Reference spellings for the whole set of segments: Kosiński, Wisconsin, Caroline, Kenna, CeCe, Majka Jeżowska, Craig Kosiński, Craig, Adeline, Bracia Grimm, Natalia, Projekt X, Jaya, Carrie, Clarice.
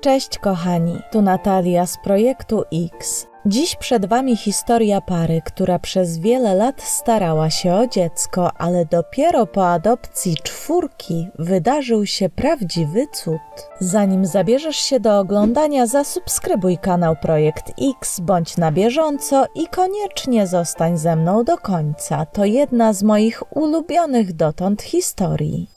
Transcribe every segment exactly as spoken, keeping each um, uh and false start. Cześć kochani, tu Natalia z Projektu X. Dziś przed Wami historia pary, która przez wiele lat starała się o dziecko, ale dopiero po adopcji czwórki wydarzył się prawdziwy cud. Zanim zabierzesz się do oglądania, zasubskrybuj kanał Projekt X, bądź na bieżąco i koniecznie zostań ze mną do końca. To jedna z moich ulubionych dotąd historii.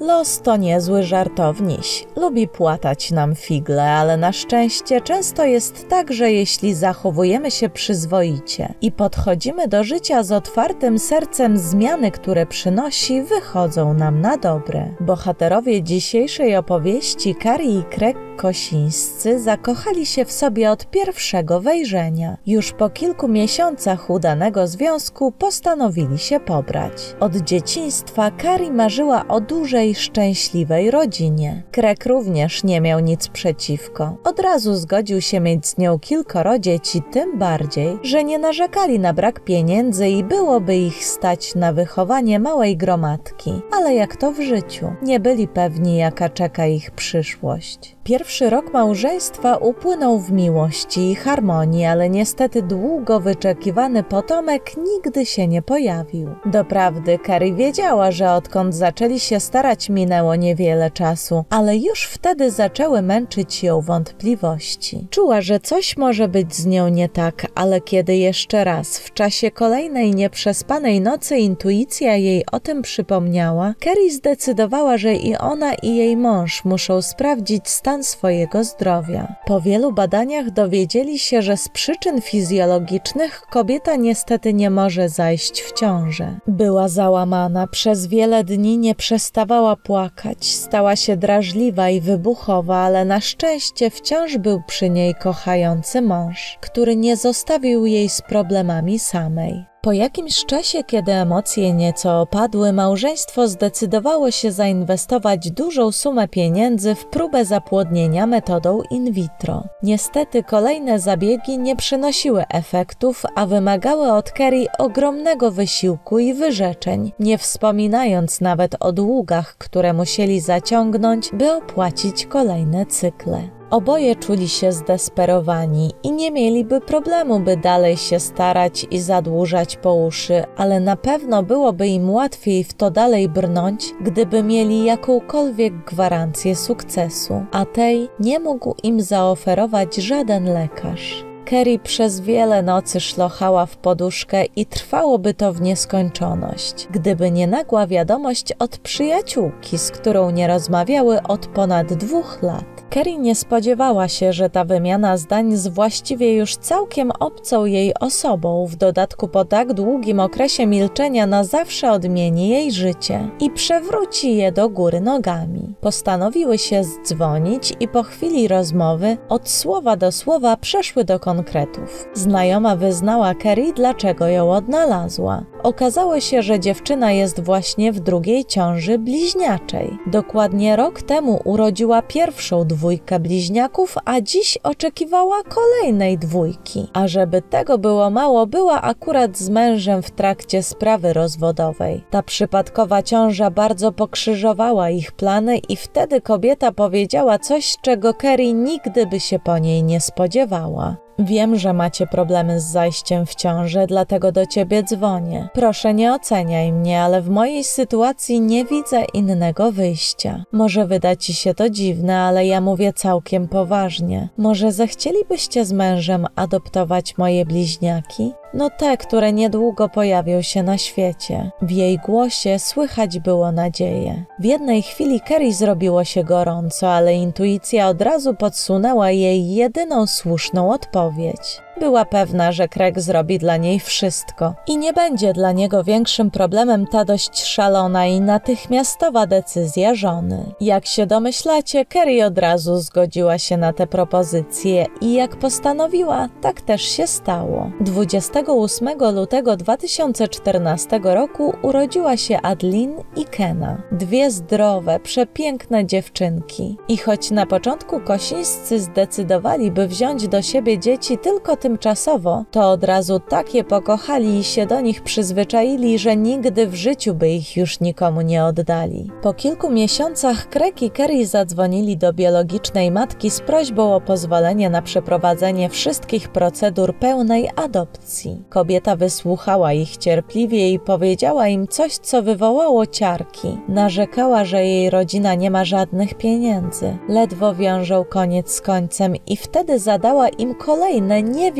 Los to niezły żartowniś. Lubi płatać nam figle, ale na szczęście często jest tak, że jeśli zachowujemy się przyzwoicie i podchodzimy do życia z otwartym sercem, zmiany, które przynosi, wychodzą nam na dobre. Bohaterowie dzisiejszej opowieści, Carrie i Craig Kosińscy, zakochali się w sobie od pierwszego wejrzenia. Już po kilku miesiącach udanego związku postanowili się pobrać. Od dzieciństwa Carrie marzyła o dużej, szczęśliwej rodzinie. Craig również nie miał nic przeciwko. Od razu zgodził się mieć z nią kilkoro dzieci, tym bardziej, że nie narzekali na brak pieniędzy i byłoby ich stać na wychowanie małej gromadki. Ale jak to w życiu? Nie byli pewni, jaka czeka ich przyszłość. Pierwszy rok małżeństwa upłynął w miłości i harmonii, ale niestety długo wyczekiwany potomek nigdy się nie pojawił. Doprawdy Carrie wiedziała, że odkąd zaczęli się starać, minęło niewiele czasu, ale już wtedy zaczęły męczyć ją wątpliwości. Czuła, że coś może być z nią nie tak, ale kiedy jeszcze raz w czasie kolejnej nieprzespanej nocy intuicja jej o tym przypomniała, Carrie zdecydowała, że i ona, i jej mąż muszą sprawdzić stan swojego zdrowia. Po wielu badaniach dowiedzieli się, że z przyczyn fizjologicznych kobieta niestety nie może zajść w ciążę. Była załamana, przez wiele dni nie przestawała płakać, stała się drażliwa i wybuchowa, ale na szczęście wciąż był przy niej kochający mąż, który nie zostawił jej z problemami samej. Po jakimś czasie, kiedy emocje nieco opadły, małżeństwo zdecydowało się zainwestować dużą sumę pieniędzy w próbę zapłodnienia metodą in vitro. Niestety kolejne zabiegi nie przynosiły efektów, a wymagały od Carrie ogromnego wysiłku i wyrzeczeń, nie wspominając nawet o długach, które musieli zaciągnąć, by opłacić kolejne cykle. Oboje czuli się zdesperowani i nie mieliby problemu, by dalej się starać i zadłużać po uszy, ale na pewno byłoby im łatwiej w to dalej brnąć, gdyby mieli jakąkolwiek gwarancję sukcesu, a tej nie mógł im zaoferować żaden lekarz. Carrie przez wiele nocy szlochała w poduszkę i trwałoby to w nieskończoność, gdyby nie nagła wiadomość od przyjaciółki, z którą nie rozmawiały od ponad dwóch lat. Carrie nie spodziewała się, że ta wymiana zdań z właściwie już całkiem obcą jej osobą, w dodatku po tak długim okresie milczenia, na zawsze odmieni jej życie i przewróci je do góry nogami. Postanowiły się zdzwonić i po chwili rozmowy od słowa do słowa przeszły do konkretów. Znajoma wyznała Carrie, dlaczego ją odnalazła. Okazało się, że dziewczyna jest właśnie w drugiej ciąży bliźniaczej. Dokładnie rok temu urodziła pierwszą dwójkę bliźniaków, a dziś oczekiwała kolejnej dwójki. A żeby tego było mało, była akurat z mężem w trakcie sprawy rozwodowej. Ta przypadkowa ciąża bardzo pokrzyżowała ich plany i wtedy kobieta powiedziała coś, czego Carrie nigdy by się po niej nie spodziewała. Wiem, że macie problemy z zajściem w ciążę, dlatego do ciebie dzwonię. Proszę, nie oceniaj mnie, ale w mojej sytuacji nie widzę innego wyjścia. Może wyda ci się to dziwne, ale ja mówię całkiem poważnie. Może zechcielibyście z mężem adoptować moje bliźniaki? No te, które niedługo pojawią się na świecie. W jej głosie słychać było nadzieję. W jednej chwili Carrie zrobiło się gorąco, ale intuicja od razu podsunęła jej jedyną słuszną odpowiedź. Była pewna, że Craig zrobi dla niej wszystko i nie będzie dla niego większym problemem ta dość szalona i natychmiastowa decyzja żony. Jak się domyślacie, Carrie od razu zgodziła się na tę propozycję i jak postanowiła, tak też się stało. dwudziestego ósmego lutego dwa tysiące czternastego roku urodziła się Adeline i Kenna. Dwie zdrowe, przepiękne dziewczynki. I choć na początku Kosińscy zdecydowali, by wziąć do siebie dzieci tylko tymczasowo, to od razu tak je pokochali i się do nich przyzwyczaili, że nigdy w życiu by ich już nikomu nie oddali. Po kilku miesiącach Craig i Carrie zadzwonili do biologicznej matki z prośbą o pozwolenie na przeprowadzenie wszystkich procedur pełnej adopcji. Kobieta wysłuchała ich cierpliwie i powiedziała im coś, co wywołało ciarki. Narzekała, że jej rodzina nie ma żadnych pieniędzy. Ledwo wiążą koniec z końcem i wtedy zadała im kolejne niewiarygodne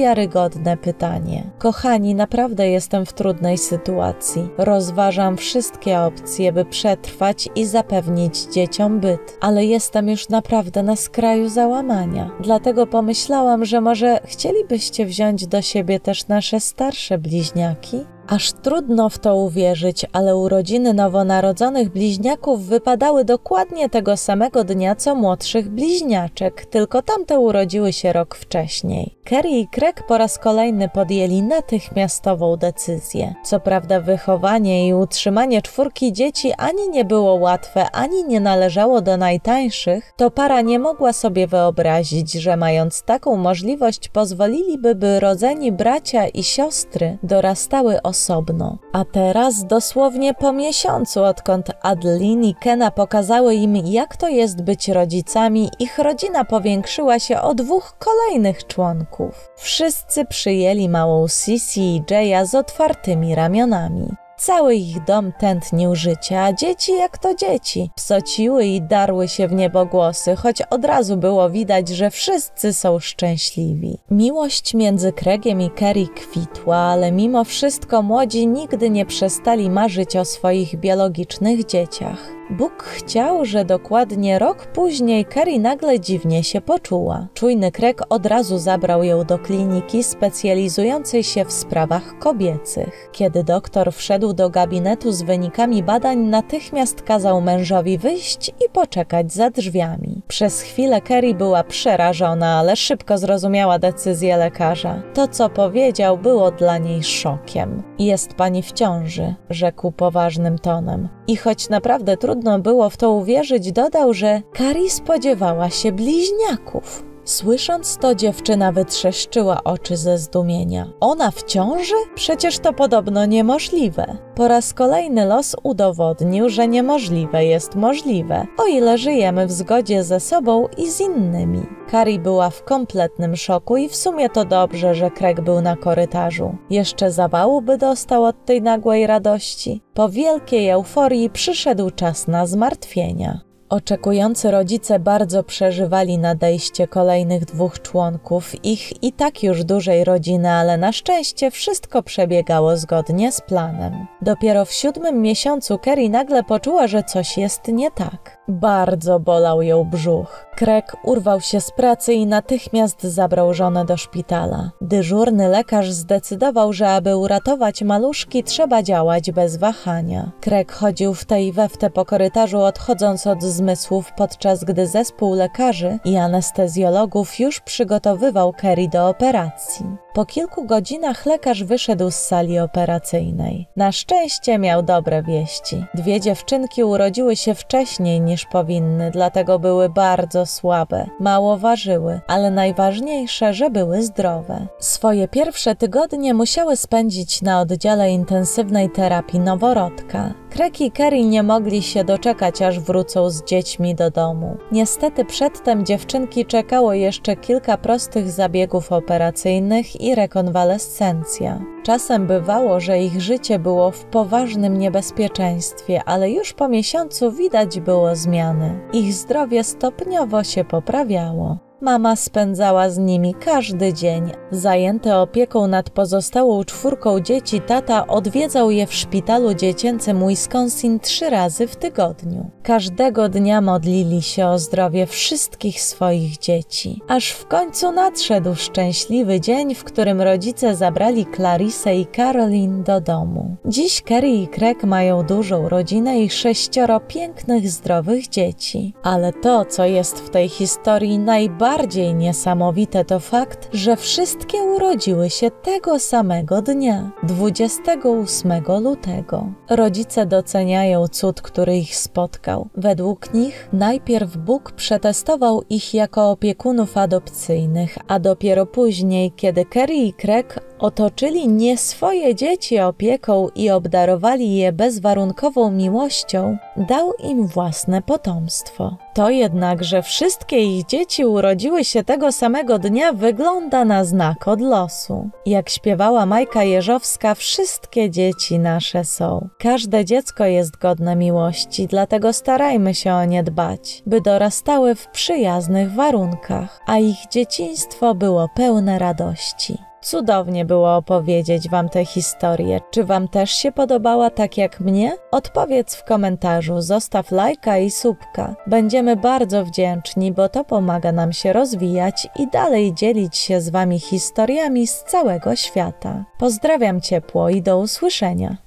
pytanie. Kochani, naprawdę jestem w trudnej sytuacji. Rozważam wszystkie opcje, by przetrwać i zapewnić dzieciom byt. Ale jestem już naprawdę na skraju załamania. Dlatego pomyślałam, że może chcielibyście wziąć do siebie też nasze starsze bliźniaki? Aż trudno w to uwierzyć, ale urodziny nowonarodzonych bliźniaków wypadały dokładnie tego samego dnia co młodszych bliźniaczek, tylko tamte urodziły się rok wcześniej. Carrie i Craig po raz kolejny podjęli natychmiastową decyzję. Co prawda wychowanie i utrzymanie czwórki dzieci ani nie było łatwe, ani nie należało do najtańszych, to para nie mogła sobie wyobrazić, że mając taką możliwość pozwoliliby, by rodzeni bracia i siostry dorastały osobno. A teraz dosłownie po miesiącu, odkąd Adeline i Kenna pokazały im, jak to jest być rodzicami, ich rodzina powiększyła się o dwóch kolejnych członków. Wszyscy przyjęli małą CeCe i Jaya z otwartymi ramionami. Cały ich dom tętnił życie, a dzieci jak to dzieci. Psociły i darły się w niebogłosy, choć od razu było widać, że wszyscy są szczęśliwi. Miłość między Craigiem i Carrie kwitła, ale mimo wszystko młodzi nigdy nie przestali marzyć o swoich biologicznych dzieciach. Bóg chciał, że dokładnie rok później Carrie nagle dziwnie się poczuła. Czujny Craig od razu zabrał ją do kliniki specjalizującej się w sprawach kobiecych. Kiedy doktor wszedł do gabinetu z wynikami badań, natychmiast kazał mężowi wyjść i poczekać za drzwiami. Przez chwilę Carrie była przerażona, ale szybko zrozumiała decyzję lekarza. To, co powiedział, było dla niej szokiem. Jest pani w ciąży, rzekł poważnym tonem. I choć naprawdę trudno było w to uwierzyć, dodał, że Carrie spodziewała się bliźniaków. Słysząc to, dziewczyna wytrzeszczyła oczy ze zdumienia. Ona w ciąży? Przecież to podobno niemożliwe. Po raz kolejny los udowodnił, że niemożliwe jest możliwe, o ile żyjemy w zgodzie ze sobą i z innymi. Carrie była w kompletnym szoku i w sumie to dobrze, że Craig był na korytarzu. Jeszcze zawału by dostał od tej nagłej radości. Po wielkiej euforii przyszedł czas na zmartwienia. Oczekujący rodzice bardzo przeżywali nadejście kolejnych dwóch członków ich i tak już dużej rodziny, ale na szczęście wszystko przebiegało zgodnie z planem. Dopiero w siódmym miesiącu Carrie nagle poczuła, że coś jest nie tak. Bardzo bolał ją brzuch. Craig urwał się z pracy i natychmiast zabrał żonę do szpitala. Dyżurny lekarz zdecydował, że aby uratować maluszki, trzeba działać bez wahania. Craig chodził w te i we w te po korytarzu, odchodząc od zmysłów, podczas gdy zespół lekarzy i anestezjologów już przygotowywał Carrie do operacji. Po kilku godzinach lekarz wyszedł z sali operacyjnej. Na szczęście miał dobre wieści. Dwie dziewczynki urodziły się wcześniej niż powinny, dlatego były bardzo słabe. Mało ważyły, ale najważniejsze, że były zdrowe. Swoje pierwsze tygodnie musiały spędzić na oddziale intensywnej terapii noworodka. Craig i Carrie nie mogli się doczekać, aż wrócą z dziećmi do domu. Niestety przedtem dziewczynki czekało jeszcze kilka prostych zabiegów operacyjnych i rekonwalescencja. Czasem bywało, że ich życie było w poważnym niebezpieczeństwie, ale już po miesiącu widać było zmiany. Ich zdrowie stopniowo się poprawiało. Mama spędzała z nimi każdy dzień. Zajęty opieką nad pozostałą czwórką dzieci, tata odwiedzał je w szpitalu dziecięcym Wisconsin trzy razy w tygodniu. Każdego dnia modlili się o zdrowie wszystkich swoich dzieci. Aż w końcu nadszedł szczęśliwy dzień, w którym rodzice zabrali Clarice i Caroline do domu. Dziś Carrie i Craig mają dużą rodzinę i sześcioro pięknych, zdrowych dzieci. Ale to, co jest w tej historii najbardziej bardziej niesamowite to fakt, że wszystkie urodziły się tego samego dnia, dwudziestego ósmego lutego. Rodzice doceniają cud, który ich spotkał. Według nich najpierw Bóg przetestował ich jako opiekunów adopcyjnych, a dopiero później, kiedy Carrie i Craig otoczyli nie swoje dzieci opieką i obdarowali je bezwarunkową miłością, dał im własne potomstwo. To jednak, że wszystkie ich dzieci urodziły się tego samego dnia, wygląda na znak od losu. Jak śpiewała Majka Jeżowska, wszystkie dzieci nasze są. Każde dziecko jest godne miłości, dlatego starajmy się o nie dbać, by dorastały w przyjaznych warunkach, a ich dzieciństwo było pełne radości. Cudownie było opowiedzieć wam tę historię. Czy wam też się podobała tak jak mnie? Odpowiedz w komentarzu, zostaw lajka i subka. Będziemy bardzo wdzięczni, bo to pomaga nam się rozwijać i dalej dzielić się z wami historiami z całego świata. Pozdrawiam ciepło i do usłyszenia.